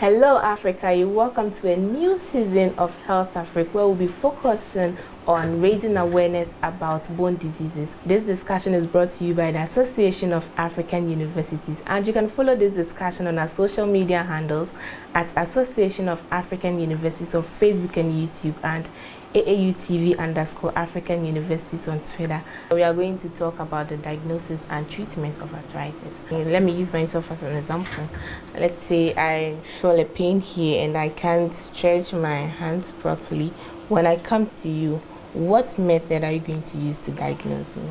Hello Africa, you're welcome to a new season of Health Africa where we'll be focusing on raising awareness about bone diseases. This discussion is brought to you by the Association of African Universities, and you can follow this discussion on our social media handles at Association of African Universities on Facebook and YouTube, and AAUTV_African Universities on Twitter. We are going to talk about the diagnosis and treatment of arthritis. Let me use myself as an example. Let's say I feel a pain here and I can't stretch my hands properly. When I come to you, what method are you going to use to diagnose me?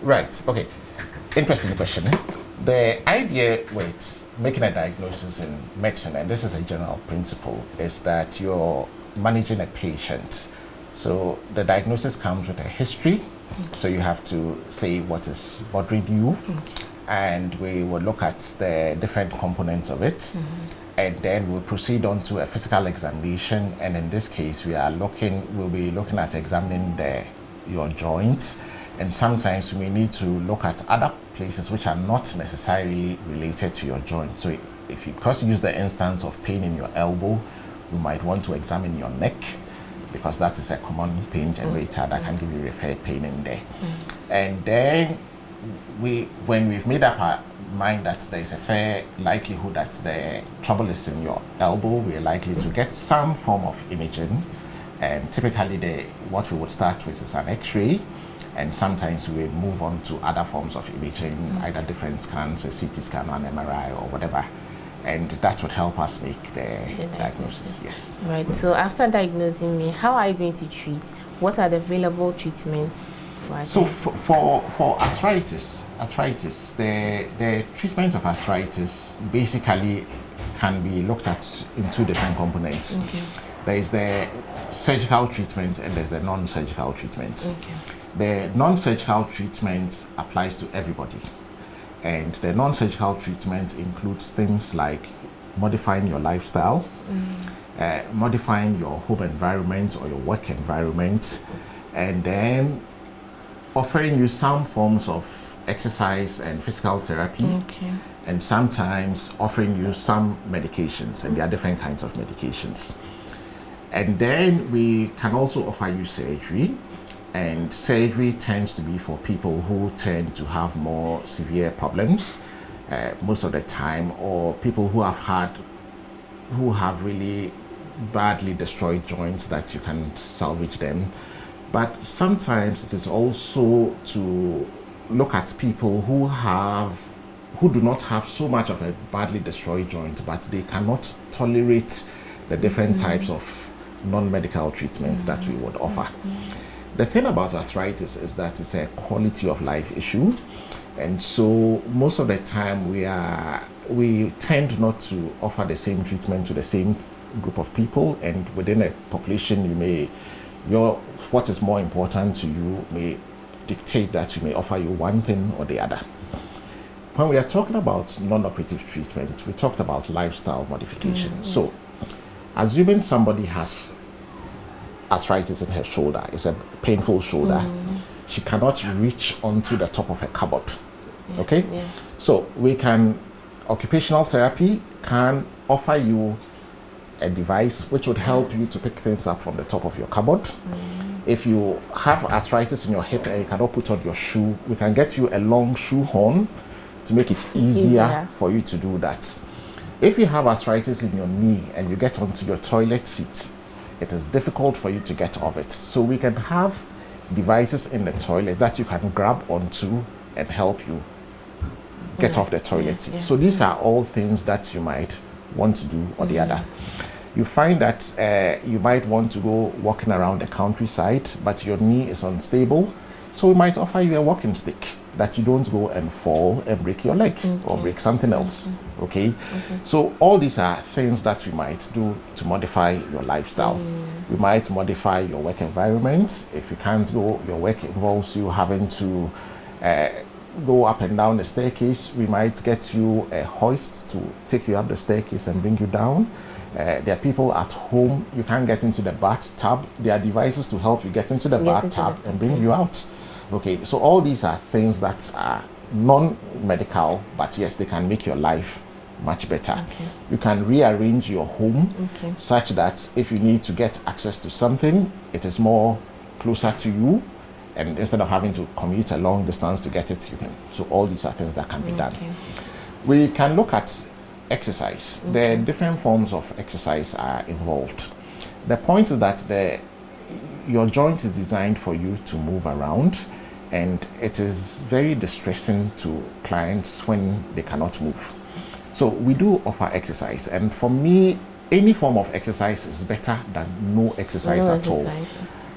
Right, okay. Interesting question. The idea with making a diagnosis in medicine, and this is a general principle, is that you're managing a patient. So the diagnosis comes with a history. Okay. So you have to say what is bothering you. Okay. And we will look at the different components of it. Mm-hmm. And then we'll proceed on to a physical examination. And in this case, we'll be looking at examining your joints. And sometimes we need to look at other places which are not necessarily related to your joint. So if you use the instance of pain in your elbow, you might want to examine your neck, because that is a common pain generator that can give you referred pain in there. And then when we've made up our mind that there is a fair likelihood that the trouble is in your elbow, we're likely to get some form of imaging. And typically what we would start with is an x-ray, and sometimes we move on to other forms of imaging, either different scans, a CT scan, an MRI or whatever. And that would help us make the diagnosis, yes. Right, so after diagnosing me, how are you going to treat? What are the available treatments for arthritis? So for arthritis, the treatment of arthritis basically can be looked at in two different components. Okay. There is the surgical treatment and there's the non-surgical treatment. Okay. The non-surgical treatment applies to everybody. And the non-surgical treatment includes things like modifying your lifestyle, modifying your home environment or your work environment, and then offering you some forms of exercise and physical therapy, and sometimes offering you some medications, and there are different kinds of medications. And then we can also offer you surgery. And surgery tends to be for people who tend to have more severe problems most of the time, or people who have really badly destroyed joints that you can salvage them. But sometimes it is also to look at people who do not have so much of a badly destroyed joint, but they cannot tolerate the different types of non-medical treatments that we would offer. The thing about arthritis is that it's a quality of life issue, and so most of the time we tend not to offer the same treatment to the same group of people, and within a population what is more important to you may dictate that we may offer you one thing or the other. When we are talking about non-operative treatment, we talked about lifestyle modification. So assuming somebody has arthritis in her shoulder, it's a painful shoulder, she cannot reach onto the top of her cupboard. So occupational therapy can offer you a device which would help you to pick things up from the top of your cupboard. If you have arthritis in your hip and you cannot put on your shoe, we can get you a long shoe horn to make it easier for you to do that. If you have arthritis in your knee and you get onto your toilet seat, it is difficult for you to get off it. So we can have devices in the toilet that you can grab onto and help you get off the toilet. So these are all things that you might want to do or the other. You find that you might want to go walking around the countryside, but your knee is unstable. So we might offer you a walking stick that you don't go and fall and break your leg or break something else. So all these are things that we might do to modify your lifestyle. We might modify your work environment. If you can't go, your work involves you having to go up and down the staircase, we might get you a hoist to take you up the staircase and bring you down. There are people at home, you can't get into the bathtub. There are devices to help you get into the bathtub and bring you out. Okay, so all these are things that are non-medical, but yes, they can make your life much better. Okay. You can rearrange your home such that if you need to get access to something, it is more closer to you, and instead of having to commute a long distance to get it, you can. So all these are things that can be done. We can look at exercise. The different forms of exercise are involved. The point is that your joint is designed for you to move around, and it is very distressing to clients when they cannot move. So we do offer exercise, and for me, any form of exercise is better than no exercise at all.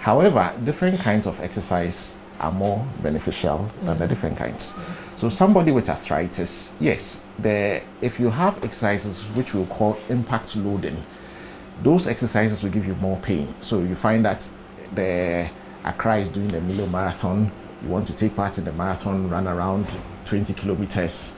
However, different kinds of exercise are more beneficial than the different kinds. So somebody with arthritis, yes, if you have exercises which we'll call impact loading, those exercises will give you more pain. So you find that Accra is doing the Milo marathon. You want to take part in the marathon, run around 20 kilometers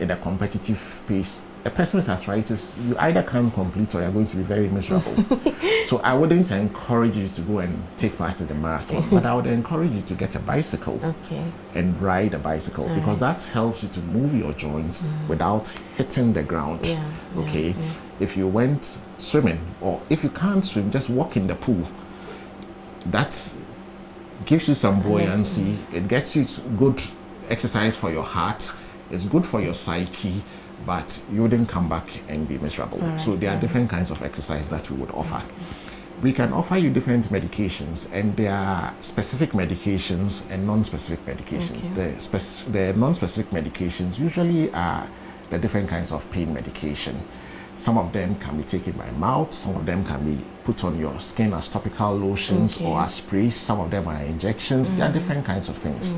in a competitive pace. A person with arthritis, you either can't complete or you're going to be very miserable. So I wouldn't encourage you to go and take part in the marathon, but I would encourage you to get a bicycle and ride a bicycle because that helps you to move your joints without hitting the ground. If you went swimming, or if you can't swim, just walk in the pool. That gives you some buoyancy. It gets you good exercise for your heart. It's good for your psyche, but you wouldn't come back and be miserable. So there are different kinds of exercise that we would offer. We can offer you different medications, and there are specific medications and non-specific medications. The non-specific medications usually are the different kinds of pain medication. Some of them can be taken by mouth, some of them can be put on your skin as topical lotions or as sprays, some of them are injections. There are different kinds of things.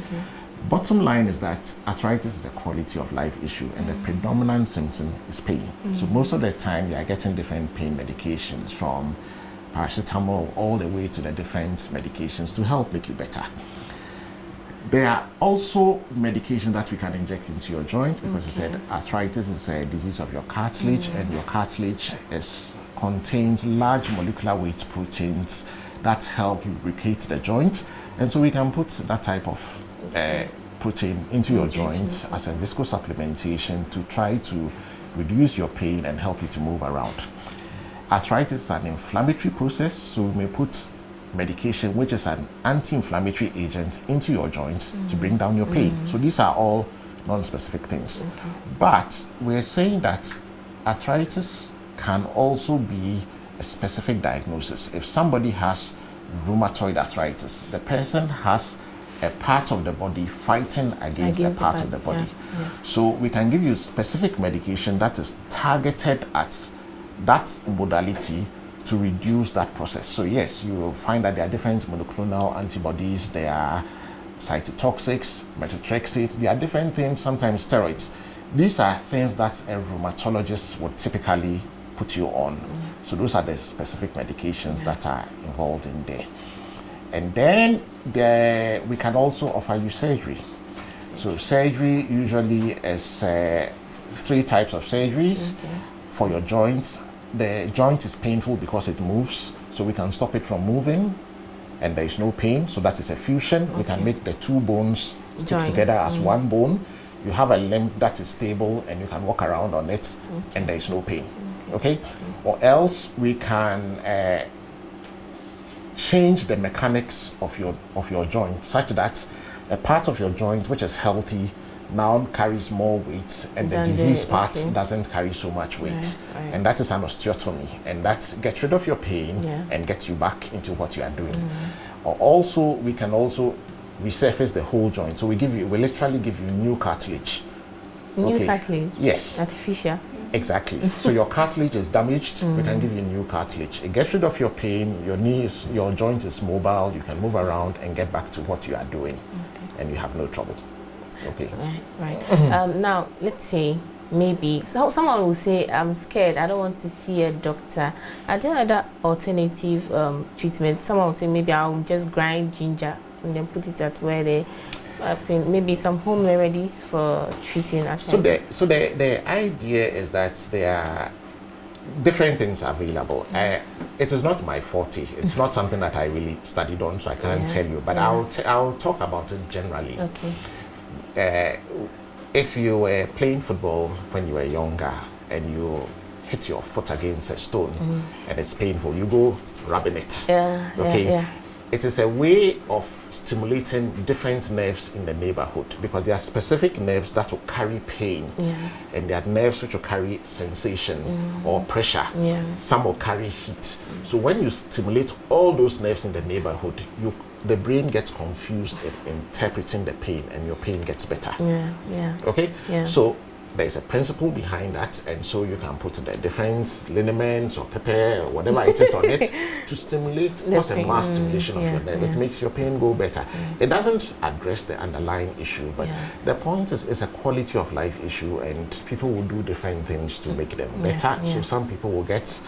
Bottom line is that arthritis is a quality of life issue, and the predominant symptom is pain. So most of the time you are getting different pain medications, from paracetamol all the way to the different medications to help make you better. There are also medications that we can inject into your joint, because we said arthritis is a disease of your cartilage, and your cartilage contains large molecular weight proteins that help lubricate the joint. And so we can put that type of protein into your joints as a viscosupplementation to try to reduce your pain and help you to move around. Arthritis is an inflammatory process, so we may put medication which is an anti-inflammatory agent into your joints to bring down your pain. So these are all non-specific things. But we're saying that arthritis can also be a specific diagnosis. If somebody has rheumatoid arthritis, the person has a part of the body fighting against a part of the body. So we can give you specific medication that is targeted at that modality to reduce that process. So yes, you will find that there are different monoclonal antibodies, there are cytotoxics, methotrexate, there are different things, sometimes steroids. These are things that a rheumatologist would typically put you on. So those are the specific medications that are involved in there. And then we can also offer you surgery. So surgery usually is three types of surgeries for your joints. The joint is painful because it moves, so we can stop it from moving, and there is no pain, so that is a fusion. We can make the two bones stick together as one bone. You have a limb that is stable and you can walk around on it and there is no pain. Or else we can change the mechanics of your joint such that a part of your joint which is healthy now carries more weight, and the disease part doesn't carry so much weight. And that is an osteotomy, and that gets rid of your pain and gets you back into what you are doing. Or also we can also resurface the whole joint. So we literally give you new cartilage. New cartilage? Yes. Artificial. Exactly. So your cartilage is damaged, we can give you new cartilage. It gets rid of your pain, your joint is mobile, you can move around and get back to what you are doing, and you have no trouble. Now let's say maybe someone will say, I'm scared, I don't want to see a doctor. Are there other alternative treatments? Someone will say, maybe I'll just grind ginger and then put it at where they maybe some home remedies for treating arthritis. So the idea is that there are different things available. It is not my forte. It's not something that I really studied on, so I can't tell you, but I'll talk about it generally. If you were playing football when you were younger and you hit your foot against a stone and it's painful, you go rubbing it. Yeah, okay. Yeah, yeah. It is a way of stimulating different nerves in the neighborhood, because there are specific nerves that will carry pain, and there are nerves which will carry sensation or pressure. Yeah. Some will carry heat. So when you stimulate all those nerves in the neighborhood, the brain gets confused in interpreting the pain, and your pain gets better. Yeah, yeah. Okay? Yeah. So there's a principle behind that, and so you can put the different liniments or pepper or whatever it is on it to stimulate, cause a mass stimulation of your nerve. It makes your pain go better. It doesn't address the underlying issue, but the point is it's a quality of life issue, and people will do different things to make them better. Yeah. So some people will get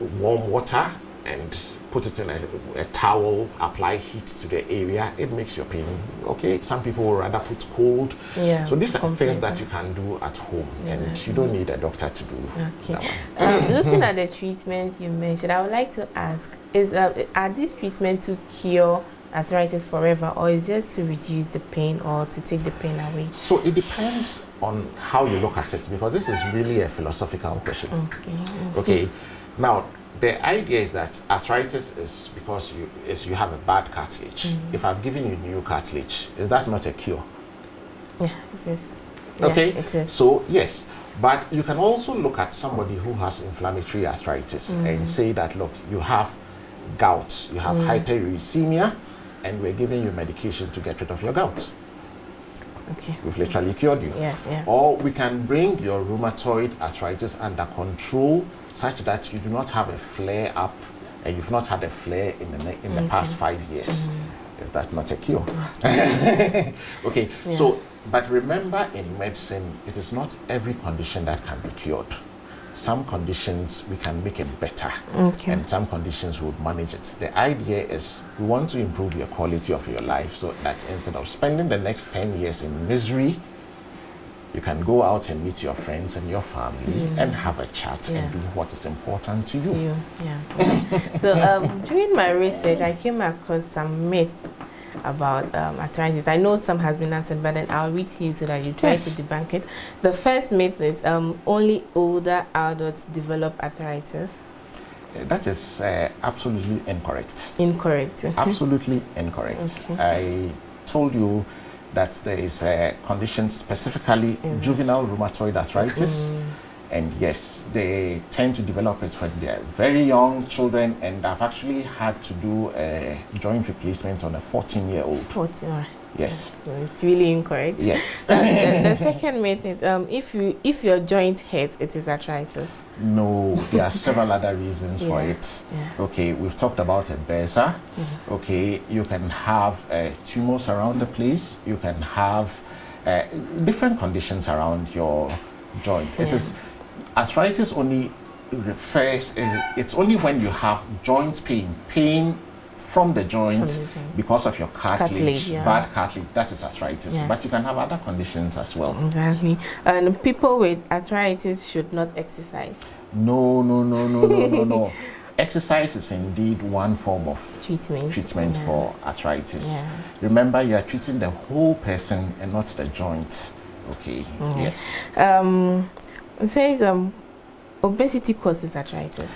warm water and put it in a towel, apply heat to the area, it makes your pain okay. Some people would rather put cold. Yeah, so these are things that you can do at home, and you don't need a doctor to do that one. Looking at the treatments you mentioned, I would like to ask, are these treatments to cure arthritis forever, or is just to reduce the pain or to take the pain away? So it depends on how you look at it, because this is really a philosophical question. Okay. Now, the idea is that arthritis is because you have a bad cartilage. If I've given you new cartilage, is that not a cure? Yeah, it is. Okay? Yeah, it is. So, yes. But you can also look at somebody who has inflammatory arthritis and say that, look, you have gout, you have hyperuricemia, and we're giving you medication to get rid of your gout. Okay. We've literally cured you. Yeah, yeah. Or we can bring your rheumatoid arthritis under control, such that you do not have a flare up, and you've not had a flare in the past 5 years. Is that not a cure? Okay, yeah. So, but remember, in medicine, it is not every condition that can be cured. Some conditions we can make it better, and some conditions would manage it. The idea is we want to improve your quality of your life, so that instead of spending the next 10 years in misery, you can go out and meet your friends and your family and have a chat and do what is important to you. So during my research, I came across some myths about arthritis. I know some has been answered, but then I'll read to you so that you try to debunk it. The first myth is only older adults develop arthritis. That is absolutely incorrect. Incorrect. Absolutely incorrect. Okay. I told you that there is a condition, specifically juvenile rheumatoid arthritis, and yes, they tend to develop it when they're very young children, and I've actually had to do a joint replacement on a 14-year-old. 14. Yes. So it's really incorrect. Yes. The second myth is if your joint hurts, it is arthritis. No, there are several other reasons for it. Yeah. Okay, we've talked about a bursa. Okay, you can have tumors around the place. You can have different conditions around your joint. It is arthritis only refers. It's only when you have joint pain. Pain from the joint because of your cartilage, bad cartilage, that is arthritis. But you can have other conditions as well. Exactly. And people with arthritis should not exercise. No, no, no, no, no, no, no. Exercise is indeed one form of treatment for arthritis. Yeah. Remember, you are treating the whole person and not the joint. Okay. Yes. It says obesity causes arthritis.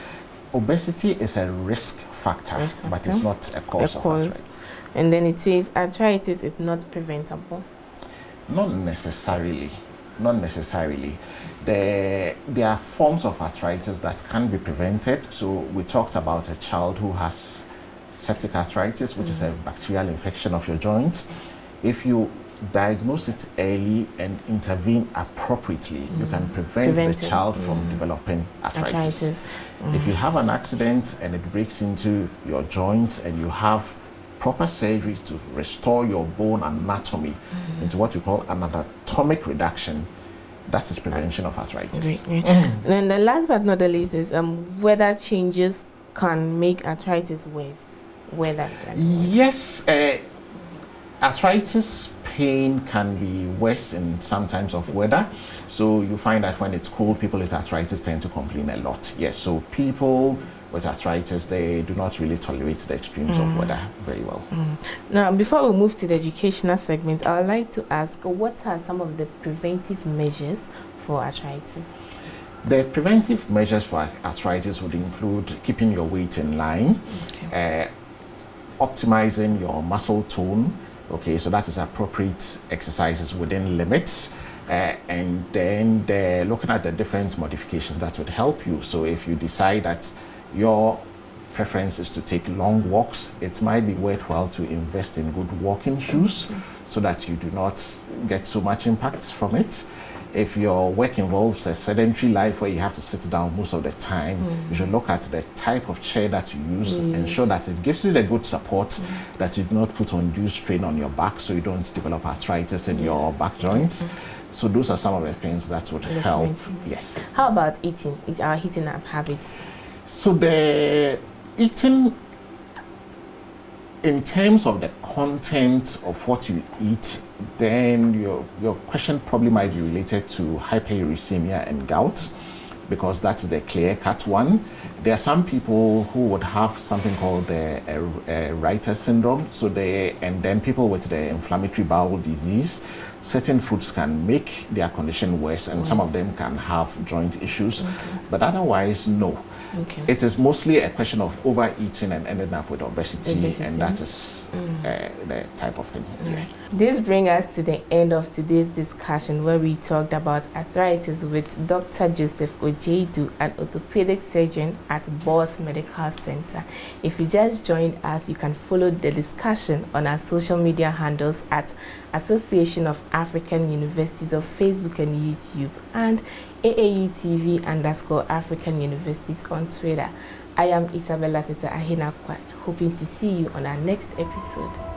Obesity is a risk factor, but it's not a cause of arthritis. And then it says arthritis is not preventable. Not necessarily. Not necessarily. There are forms of arthritis that can be prevented. So we talked about a child who has septic arthritis, which is a bacterial infection of your joint. If you diagnose it early and intervene appropriately, you can prevent the child from developing arthritis. If you have an accident and it breaks into your joint and you have proper surgery to restore your bone anatomy into what you call an anatomic reduction, that is prevention of arthritis. And then the last but not the least is weather changes can make arthritis worse. Weather. Yes. Arthritis pain can be worse in some times of weather. So you find that when it's cold, people with arthritis tend to complain a lot. Yes, so people with arthritis, they do not really tolerate the extremes of weather very well. Now, before we move to the educational segment, I would like to ask, what are some of the preventive measures for arthritis? The preventive measures for arthritis would include keeping your weight in line, optimizing your muscle tone, so that is appropriate exercises within limits, and then looking at the different modifications that would help you. So if you decide that your preference is to take long walks, it might be worthwhile to invest in good walking shoes so that you do not get so much impact from it. If your work involves a sedentary life where you have to sit down most of the time, you should look at the type of chair that you use, ensure that it gives you the good support, that you do not put undue strain on your back so you don't develop arthritis in your back joints. So those are some of the things that would help. Yes. How about eating? It's our eating habits. So the eating, in terms of the content of what you eat, then your question probably might be related to hyperuricemia and gout, because that's the clear-cut one. There are some people who would have something called the Reiter's syndrome, so and then people with the inflammatory bowel disease, certain foods can make their condition worse, and some of them can have joint issues, but otherwise, no. It is mostly a question of overeating and ending up with obesity, and that is the type of thing. This brings us to the end of today's discussion, where we talked about arthritis with Dr. Joseph Ojedu, an orthopedic surgeon at Boss Medical Center. If you just joined us, you can follow the discussion on our social media handles at Association of African Universities on Facebook and YouTube, and AAUTV_African Universities on Twitter. I am Isabella Teta Ahina Kwai, hoping to see you on our next episode.